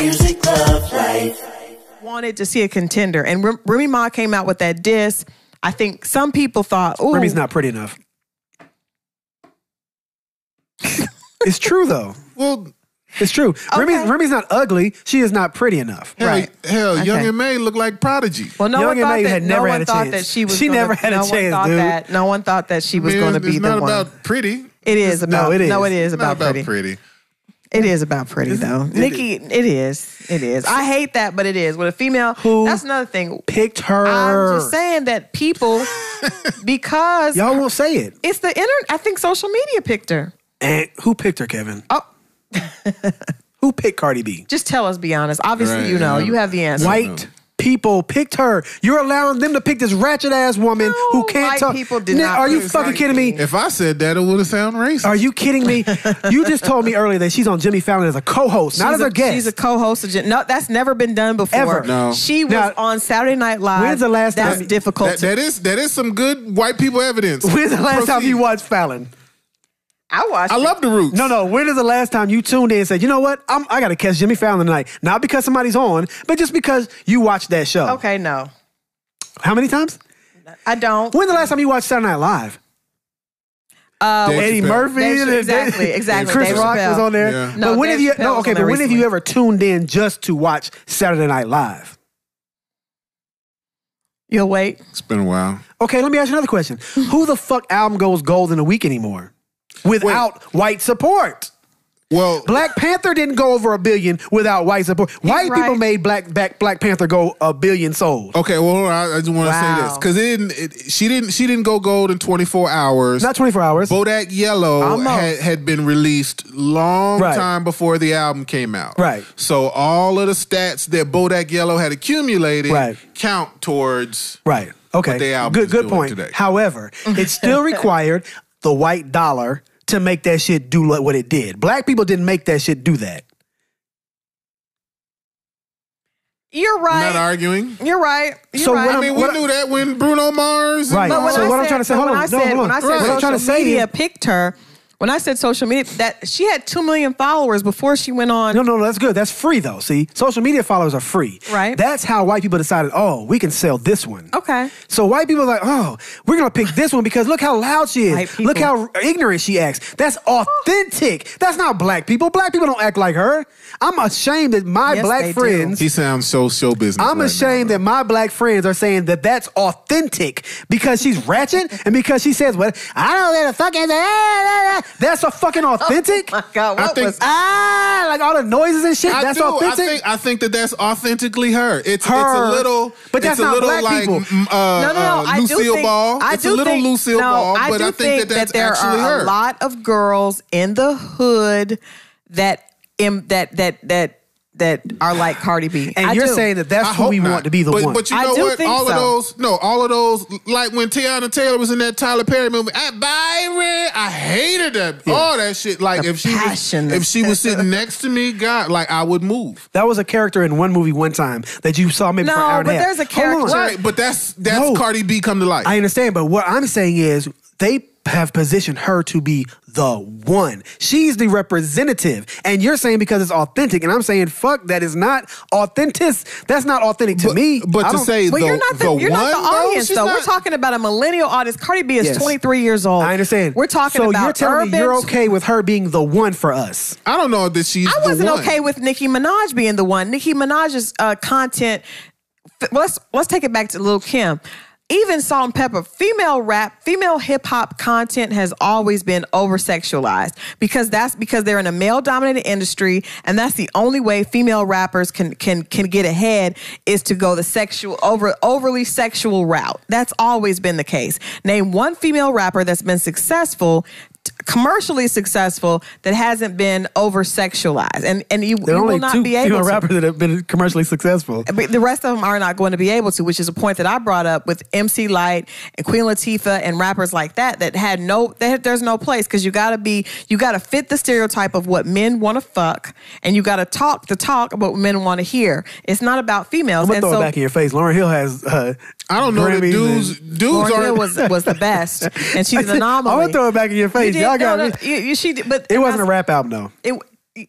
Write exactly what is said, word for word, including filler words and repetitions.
music, love, life. Wanted to see a contender. And R Remy Ma came out with that diss. I think some people thought, ooh. Remy's not pretty enough. It's true, though. Well, it's true. Okay. Remy's, Remy's not ugly. She is not pretty enough. Hell, right. Hell, okay. Young and May looked like Prodigy. Well, no Young one and thought May that, had never no had a chance. That she was she gonna, never had no a chance, dude. That, no one thought that she was I mean, going to be the one. It's not about pretty. It is about. No, it is. No, it is about, about pretty. pretty. It is about pretty, it's, though. It Nikki, is. it is. It is. I hate that, but it is. With a female, Who that's another thing. Picked her. I'm just saying that people, because y'all won't say it. It's the internet. I think social media picked her. And who picked her, Kevin? Oh. Who picked Cardi B? Just tell us, be honest. Obviously, right, you know. Yeah. You have the answer. White people picked her. You're allowing them to pick this ratchet-ass woman no, who can't talk. White people did not. Are you fucking kidding me? If I said that, it would have sounded racist. Are you kidding me? You just told me earlier that she's on Jimmy Fallon as a co-host, she's not as a, a guest. She's a co-host. Of Jim no, that's never been done before. Ever. No. She was now, on Saturday Night Live. When's the last that's time? That's difficult. That, that, is, that is some good white people evidence. When's the last Proceed. time you watched Fallon? I watched I it. love The Roots. No, no. When is the last time you tuned in and said, you know what? I'm, I got to catch Jimmy Fallon tonight. Not because somebody's on, but just because you watched that show. Okay, no. How many times? I don't. When's the last time you watched Saturday Night Live? Uh, Eddie Murphy. Dave, exactly, exactly. Chris Dave Rock Chappelle. was on there. Yeah. No, but when Dave have you, Chappelle no, okay, but when recently. have you ever tuned in just to watch Saturday Night Live? You'll wait. It's been a while. Okay, let me ask you another question. Who the fuck album goes gold in a week anymore? Without Wait. white support. Well, Black Panther didn't go over a billion without white support. White right. people made Black, Black Black Panther go a billion sold. Okay, well, I, I just want to wow. say this because it didn't. It, she didn't. She didn't go gold in twenty-four hours. Not twenty-four hours. Bodak Yellow had, had been released long right. time before the album came out. Right. So all of the stats that Bodak Yellow had accumulated right. count towards right. Okay. What the album good. Is good doing point. Today. However, it still required the white dollar to make that shit do what it did. Black people didn't make that shit do that. You're right. I'm not arguing. You're right. You're so right. I mean, we I, knew that when Bruno Mars. Right. And so I what said, I'm trying to say, hold on, I said, no, hold on. When I said right. social trying to say media picked her, when I said social media, that she had two million followers before she went on. No, no, no, that's good. That's free though. See, social media followers are free. Right. That's how white people decided, oh, we can sell this one. Okay. So white people are like, oh, we're gonna pick this one because look how loud she is. Look how ignorant she acts. That's authentic. That's not black people. Black people don't act like her. I'm ashamed that my yes, black friends. Do. He sounds so show business. I'm right ashamed now, that my black friends are saying that that's authentic because she's ratchet and because she says, well, I don't know what the fuck is that. That's a fucking authentic. Oh my God, what I think, was ah like all the noises and shit. I that's do. authentic. I think, I think that that's authentically her. It's her. It's a little, but that's it's not a little black like people. Uh, no, no, no. Uh, Lucille I do think, Ball. I it's do a little think, Lucille no, Ball, I but do I think, think that, that's that there actually are her. a lot of girls in the hood that in, that that that. that are like Cardi B. And I you're do. saying that that's I who we not. want to be the but, one. But you know I do what? All so. of those, no, all of those, like when Tiana Taylor was in that Tyler Perry movie, I, Byron, I hated that. Yeah. All that shit. Like the if she was, if she was sitting next to me, God, like I would move. That was a character in one movie one time that you saw maybe no, for an hour and a half. No, but there's a character. Right, but that's, that's no, Cardi B come to life. I understand, but what I'm saying is they have positioned her to be the one. She's the representative. And you're saying because it's authentic. And I'm saying, fuck, that is not authentic. That's not authentic to but, me. But to say but the, you're not the, the you're one, not the audience, though. though. Not, We're talking about a millennial audience. Cardi B is yes. twenty-three years old. I understand. We're talking so about you're telling urban. me you're okay with her being the one for us. I don't know that she's I the wasn't one. okay with Nicki Minaj being the one. Nicki Minaj's uh, content. Let's, let's take it back to Lil' Kim. Even Salt and Pepper, female rap, female hip hop content has always been over sexualized because that's because they're in a male dominated industry, and that's the only way female rappers can can can get ahead is to go the sexual over overly sexual route. That's always been the case. Name one female rapper that's been successful, commercially successful, that hasn't been over sexualized, and and you, there are you only will not two be able female to. rappers that have been commercially successful. But the rest of them are not going to be able to, which is a point that I brought up with M C Lyte and Queen Latifah and rappers like that that had no, they had, there's no place because you gotta be, you gotta fit the stereotype of what men want to fuck, and you gotta talk the talk about what men want to hear. It's not about females. I'm gonna and throw so, it back in your face. Lauryn Hill has. Uh, I don't know. The dudes, dudes are was was the best, and she's an anomaly. I'm gonna throw it back in your face. Y'all got no, no, me. You, you, she did, but it wasn't I, a rap album though. It. it